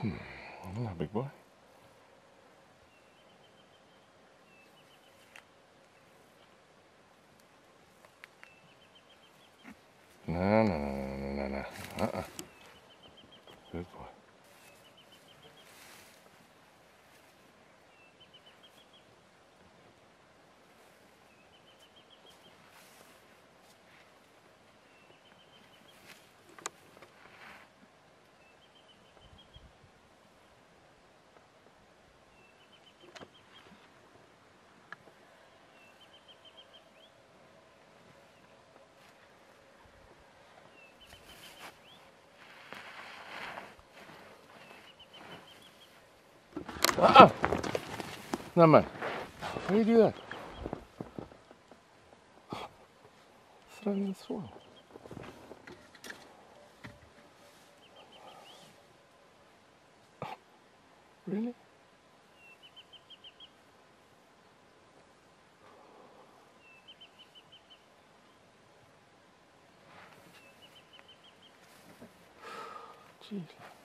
Hello, big boy. No. Good boy. No, man. How do you do that? It's running in the swamp. Really? Jeez.